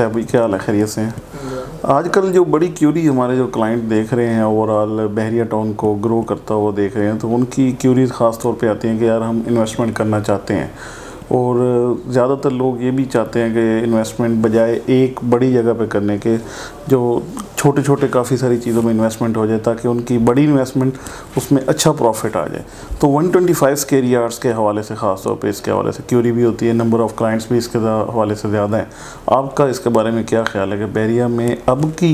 साहब क्या हाल है, खैरियत से हैं? आजकल जो बड़ी क्यूरी हमारे जो क्लाइंट देख रहे हैं ओवरऑल बहरिया टाउन को ग्रो करता हुआ देख रहे हैं, तो उनकी क्यूरीज ख़ास तौर पे आती हैं कि यार हम इन्वेस्टमेंट करना चाहते हैं, और ज़्यादातर लोग ये भी चाहते हैं कि इन्वेस्टमेंट बजाय एक बड़ी जगह पे करने के जो छोटे छोटे काफ़ी सारी चीज़ों में इन्वेस्टमेंट हो जाए ताकि उनकी बड़ी इन्वेस्टमेंट उसमें अच्छा प्रॉफिट आ जाए। तो 125 स्क्वायर यार्ड्स के हवाले से ख़ास तौर पे इसके हवाले से क्यूरी भी होती है, नंबर ऑफ़ क्लाइंट्स भी इसके हवाले से ज़्यादा हैं। आपका इसके बारे में क्या ख्याल है कि बहरिया में अब की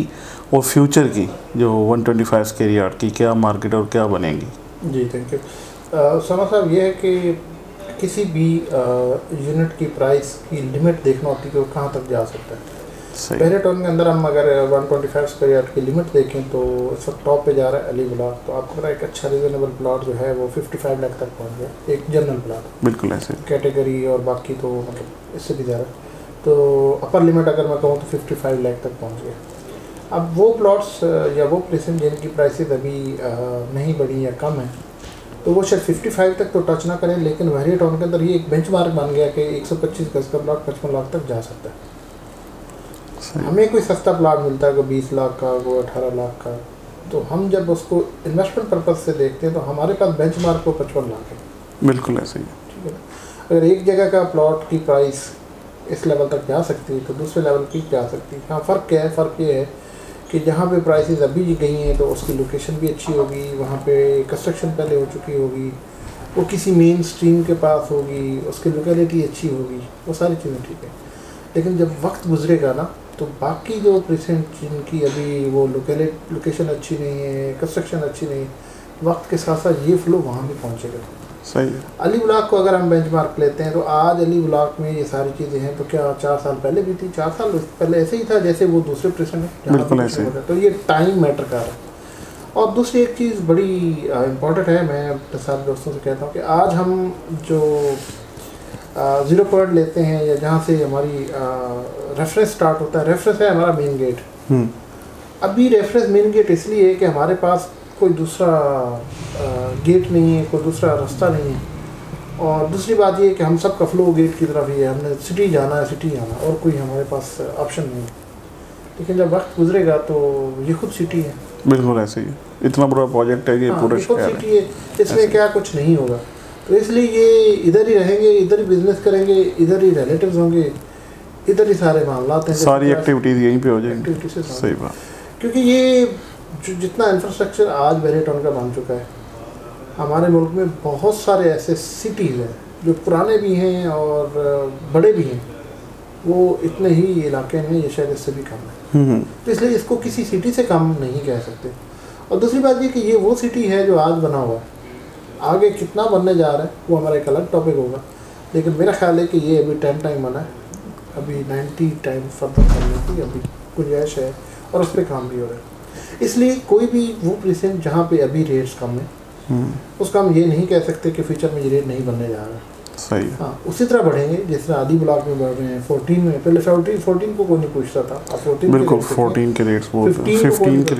और फ्यूचर की जो 125 स्क्वायर यार्ड की क्या मार्केट और क्या बनेगी? जी थैंक यू। समा साहब, ये है कि किसी भी यूनिट की प्राइस की लिमिट देखना होती है कि वो कहाँ तक जा सकता है। बहरिया टाउन के अंदर हम अगर 125 स्क्वायर यार्ड की लिमिट देखें तो इस वक्त टॉप पे जा रहा है अली ब्लॉक। तो आपको पता है एक अच्छा रीजनेबल प्लाट जो है वो 55 लाख तक पहुँच गया, एक जनरल प्लाट बिल्कुल ऐसे कैटेगरी और बाकी तो मतलब इससे भी ज़्यादा। तो अपर लिमिट अगर मैं कहूँ तो 55 लाख तक पहुँच गया। अब वो प्लाट्स या वो प्रेसेंट जिनकी प्राइसेज अभी नहीं बढ़ी या कम है तो वो शायद 55 तक तो टच ना करें, लेकिन बहरिया टाउन के अंदर ये एक बेंचमार्क बन गया कि 125 गज का प्लाट 55 लाख तक जा सकता है। हमें कोई सस्ता प्लाट मिलता है कोई 20 लाख का, कोई 18 लाख का, तो हम जब उसको इन्वेस्टमेंट पर्पज से देखते हैं तो हमारे पास बेंचमार्क को 55 लाख है। बिल्कुल ऐसे ही ठीक है ना। अगर एक जगह का प्लाट की प्राइस इस लेवल तक जा सकती है तो दूसरे लेवल की जा सकती है। हाँ, फ़र्क क्या है? फ़र्क ये है कि जहाँ पे प्राइसेस अभी गई हैं तो उसकी लोकेशन भी अच्छी होगी, वहाँ पे कंस्ट्रक्शन पहले हो चुकी होगी, वो किसी मेन स्ट्रीम के पास होगी, उसकी लोकेलिटी अच्छी होगी, वो सारी चीज़ें ठीक है। लेकिन जब वक्त गुजरेगा ना तो बाकी जो प्रेसेंट जिनकी अभी वो लोकेशन अच्छी नहीं है, कंस्ट्रक्शन अच्छी नहीं है, वक्त के साथ साथ ये फ्लो वहाँ भी पहुँचेगा। सही। अली ब्लॉक को अगर हम बेंचमार्क लेते हैं तो आज अली ब्लॉक में ये सारी चीज़ें हैं तो क्या 4 साल पहले भी थी? 4 साल पहले ऐसे ही था जैसे वो दूसरे प्रेसेंट है। तो ये टाइम मैटर कर रहा है। और दूसरी एक चीज़ बड़ी इम्पोर्टेंट है, मैं अपने सारे दोस्तों से कहता हूँ कि आज हम जो ज़ीरो पॉइंट लेते हैं या जहाँ से हमारी रेफरेंस स्टार्ट होता है, रेफरेंस है हमारा मेन गेट। अभी रेफरेंस मेन गेट इसलिए है कि हमारे पास कोई दूसरा गेट नहीं है, कोई दूसरा रास्ता नहीं है, और दूसरी बात ये है कि हम सब का फ्लो गेट की तरफ ही है, हमने सिटी जाना है, सिटी आना, और कोई हमारे पास ऑप्शन नहीं है। लेकिन जब वक्त गुजरेगा तो ये खुद सिटी है। बिल्कुल ऐसे ही इतना बड़ा प्रोजेक्ट है कि पूरा सिटी है, इसमें क्या कुछ नहीं होगा। तो इसलिए ये इधर ही रहेंगे, इधर ही बिजनेस करेंगे, इधर ही रिलेटिव्स होंगे, इधर ही सारे मामला हैं, सारी एक्टिविटीज़ यहीं पर हो जाएंगी। सही बात, क्योंकि ये जितना इंफ्रास्ट्रक्चर आज बहरिया टाउन का बन चुका है, हमारे मुल्क में बहुत सारे ऐसे सिटीज़ हैं जो पुराने भी हैं और बड़े भी हैं, वो इतने ही इलाके में ये शायद इससे भी कम है। तो इसलिए इसको किसी सिटी से कम नहीं कह सकते। और दूसरी बात ये कि ये वो सिटी है जो आज बना हुआ है, आगे कितना बनने जा रहा है वो हमारा एक अलग टॉपिक होगा, लेकिन मेरा ख्याल है कि ये अभी 10 टाइम बना है, अभी 90 टाइम फर्दर करने की अभी गुंजाइश है और उस पर काम भी हो रहा है। इसलिए कोई भी वो प्रेसेंट जहाँ पे अभी रेट्स कम है, उसका हम ये नहीं कह सकते कि फ्यूचर में ये रेट नहीं बनने जा रहा है। सही है। हाँ, उसी तरह बढ़ेंगे जिस तरह आदि ब्लॉक में बढ़ रहे हैं। 14 में पहले 14 को कोई नहीं पूछता था, अब 14 के रेट्स 15 के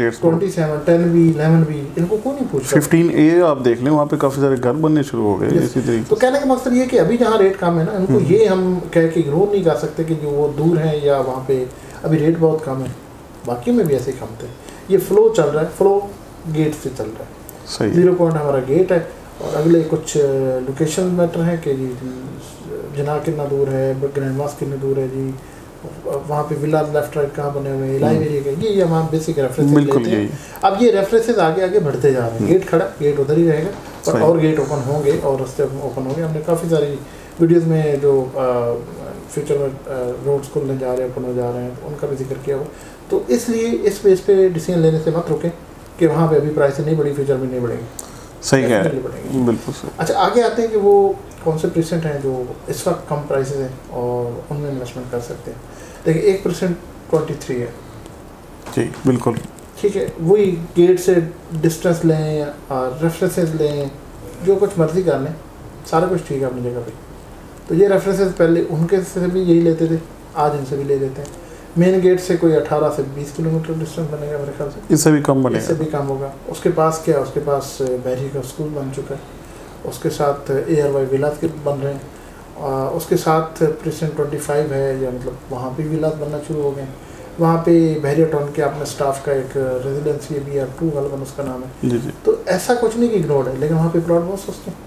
रेट्स 27 10 भी 11 भी इनको कोई नहीं पूछता। 15A आप देख लें, वहाँ पे काफ़ी सारे घर बनने शुरू हो गए इसी तरीके। तो कहने का मकसद ये कि अभी जहाँ रेट कम है ना, इनको ये हम कह के ग्रो नहीं कर सकते कि जो वो दूर है या वहाँ पे अभी रेट बहुत कम है, बाकी में भी ऐसे ही कम थे। ये फ्लो चल रहा है, फ्लो गेट से चल रहा है। सही। 0 पॉइंट हमारा गेट है, और अगले कुछ लोकेशन मैटर है कि जी जना कितना दूर है, ग्रैंड मास कितनी दूर है, जी वहाँ पे विला लेफ्ट राइट कहाँ बने हुए हैं, इलाही एरिया के, ये हमारे बेसिक रेफरेंसेस लेते हैं। अब ये रेफरेंसेस आगे आगे बढ़ते जा रहे हैं। गेट खड़ा, गेट उधर ही रहेगा, और गेट ओपन होंगे और रास्ते ओपन होंगे। हमने काफ़ी सारी वीडियोज़ में जो फ्यूचर में रोड्स खुलने जा रहे हैं, ओपन हो जा रहे हैं, तो उनका भी जिक्र किया हुआ। तो इसलिए इस बेस पे डिसीजन लेने से मत रुकें कि वहाँ पे अभी प्राइस नहीं बढ़ी, फ्यूचर में नहीं बढ़ेगी। सही है, बिल्कुल सही। अच्छा, आगे आते हैं कि वो कौन से प्रेसेंट हैं जो इस वक्त कम प्राइसेस हैं और उनमें इन्वेस्टमेंट कर सकते हैं। देखिए, एक प्रेसेंट 23 है। जी बिल्कुल ठीक है। वही गेट से डिस्टेंस लें और रेफरेंसेज लें, जो कुछ मर्जी कर लें, सारा कुछ ठीक है अपनी जगह पर। तो ये रेफरेंसेज पहले उनके से भी यही लेते थे, आज इनसे भी ले लेते हैं। मेन गेट से कोई 18 से 20 किलोमीटर डिस्टेंस बनेगा मेरे ख्याल से, इससे भी कम बनेगा, इससे भी कम होगा। उसके पास क्या है? उसके पास बहरिया का स्कूल बन चुका है, उसके साथ ARY विलास के बन रहे हैं, उसके साथ प्रिसेंट 25 है या मतलब वहाँ पे विलास बनना शुरू हो गए हैं। वहाँ पे बहरिया टाउन के अपने स्टाफ का एक रेजिडेंसी है, BR2 गलबन उसका नाम है। जी जी। तो ऐसा कुछ नहीं कि इग्नोर्ड है, लेकिन वहाँ पे प्लॉट बहुत सस्ते हैं।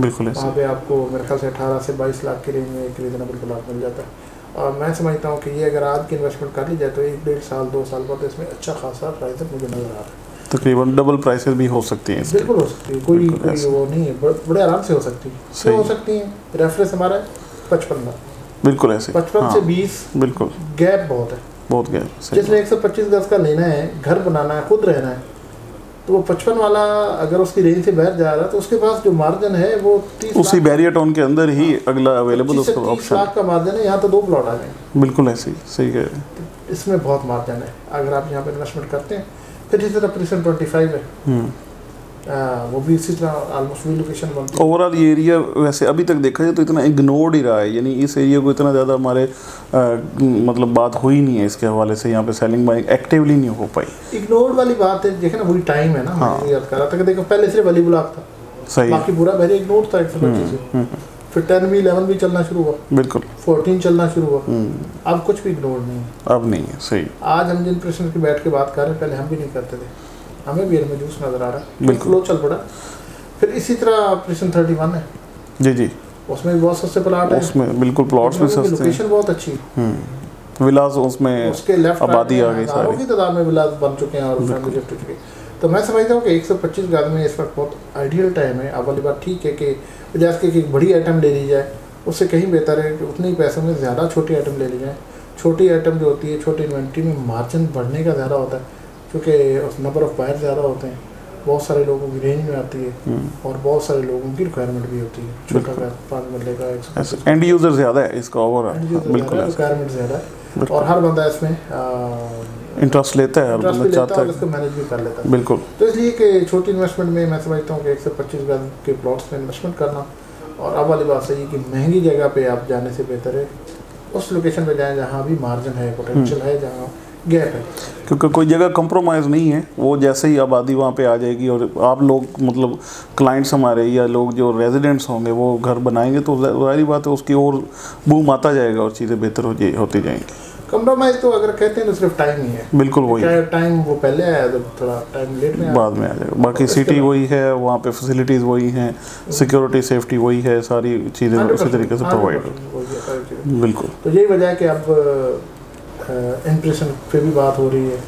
बिल्कुल वहाँ पे आपको मेरे ख्याल से 18 से 22 लाख के रेंज में एक रिजनेबल प्लॉट मिल जाता है। और मैं समझता हूँ कि ये अगर आज की इन्वेस्टमेंट कर ली जाए तो 1-1.5-2 साल बाद इसमें अच्छा खासा प्राइस मुझे नज़र आ रहा है। तकरीबन डबल प्राइसेस भी हो सकती हैं। बिल्कुल हो सकती है, कोई वो नहीं है, बड़े आराम से हो सकती है। सही हो सकती है। रेफरेंस हमारा 55 लाख। बिल्कुल ऐसे 55 से 20 बिल्कुल गैप बहुत है, बहुत गैप। जिसने 125 गज का लेना है, घर बनाना है, खुद रहना है, तो वो 55 वाला अगर उसकी रेंज से बाहर जा रहा है तो उसके पास जो मार्जिन है वो 30 उसी बहरिया टाउन के अंदर ही अगला अवेलेबल उसका ऑप्शन का मार्जिन है। यहाँ तो 2 प्लॉट आ जाएंगे। बिल्कुल ऐसे सही है, इसमें बहुत मार्जिन है अगर आप यहाँ पर इन्वेस्टमेंट करते हैं। फिर जिस तरह प्रीसेंट 25 है वो भी इसी तरह ऑलमोस्ट वही लोकेशन बनती है। ओवरऑल ये एरिया वैसे अभी तक देखा जाए तो इतना इग्नोर्ड ही रहा है, यानी इस एरिया को इतना ज़्यादा हमारे मतलब बात हुई नहीं है इसके हवाले से। यहाँ पे सेलिंग बाइंग एक्टिवली नहीं हो पाई। इग्नोर्ड वाली बात है, देखे ना वही टाइम है ना। हाँ। याद कर रहा था कि देखो पहले सिर्फ अली ब्लॉक था, सही बाकी पूरा बहरिया इग्नोर था। 125 फिर 10 भी 11 भी चलना शुरू हुआ, बिल्कुल 14 चलना शुरू हुआ। अब कुछ भी इग्नोर नहीं है, अब नहीं है। सही आज हम जिन प्रेसिडेंट की बैठ के बात कर रहे हैं, पहले हम भी नहीं करते थे, हमें भी महजूस नजर आ रहा है, फ्लो चल पड़ा। फिर इसी तरह प्रेसिडेंट 31 है। जी जी, उसमें भी बहुत सस्ते प्लाट है, उसमें बिल्कुल प्लॉट्स भी सस्ते हैं, लोकेशन बहुत अच्छी है, विलास उसमें उसके लेफ्ट आबादी आ गई सारी, काफी तादाद में विलास बन चुके हैं और फैमिली शिफ्ट हो चुकी है। तो मैं समझता हूँ कि 125 गज में इस वक्त बहुत आइडियल टाइम है। अब वाली बात ठीक है कि बजाय इसके एक बड़ी आइटम ले ली जाए, उससे कहीं बेहतर है कि उतने ही पैसों में ज़्यादा छोटी आइटम ले ली जाए। छोटी आइटम जो होती है, छोटी इन्वेंट्री में मार्जिन बढ़ने का ज़्यादा होता है, क्योंकि उस नंबर ऑफ़ बायर ज़्यादा होते हैं, बहुत सारे लोगों की रेंज में आती है और बहुत सारे लोगों की रिक्वायरमेंट भी होती है। छोटा घर 5 मरले का, एंड यूज़र ज़्यादा है इसका, ओवरऑल रिक्वायरमेंट ज़्यादा है और हर बंदा इसमें इंटरेस्ट लेता है और भी चाहता है, इसको मैनेज भी कर लेता है। बिल्कुल, तो इसलिए कि छोटी इन्वेस्टमेंट में मैं समझता हूँ कि 125 गज के प्लॉट्स में इन्वेस्टमेंट करना। और अब वाली बात सही कि महंगी जगह पे आप जाने से बेहतर है उस लोकेशन पे जाएं जहाँ भी मार्जिन है, पोटेंशियल है, जहाँ गैप है, क्योंकि कोई जगह कंप्रोमाइज़ नहीं है। वो जैसे ही आबादी वहाँ पे आ जाएगी और आप लोग मतलब क्लाइंट्स हमारे या लोग जो रेजिडेंट्स होंगे वो घर बनाएंगे तो जाहिर बात है उसकी और बूम आता जाएगा और चीज़ें बेहतर होती जाएंगी। कंप्रोमाइज़ तो अगर कहते हैं तो सिर्फ टाइम ही है। बिल्कुल वही है, टाइम वो पहले आया तो थोड़ा टाइम लेट में बाद में आ जाएगा। बाकी सिटी वही है, वहाँ पे फैसिलिटीज़ वही हैं, सिक्योरिटी सेफ्टी वही है, सारी चीज़ें उसी तरीके से प्रोवाइड। बिल्कुल, तो यही वजह है कि अब इंप्रेशन पे भी बात हो रही है,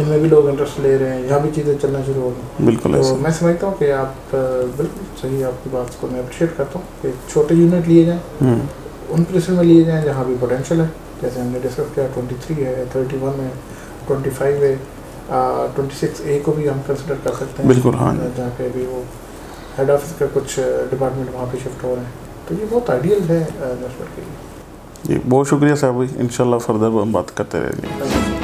इनमें भी लोग इंटरेस्ट ले रहे हैं, यहाँ भी चीज़ें चलना शुरू हो गई। बिल्कुल, तो मैं समझता हूँ कि आप बिल्कुल सही, आपकी बात को मैं अप्रिशिएट करता हूँ कि छोटे यूनिट लिए जाएँ, उन प्रेशन में लिए जाएँ जहाँ भी पोटेंशियल है। जैसे हमने डिस्कस किया 23 है, 31 है, 25 है, 26A को भी हम कंसिडर कर सकते हैं। बिल्कुल हाँ, जहाँ पे भी वो हेड ऑफिस का कुछ डिपार्टमेंट वहाँ पे शिफ्ट हो रहे हैं, तो ये बहुत आइडियल है इन्वेस्टमेंट के लिए। जी बहुत शुक्रिया साहब, इंशाल्लाह फर्दर हम बात करते रहेंगे।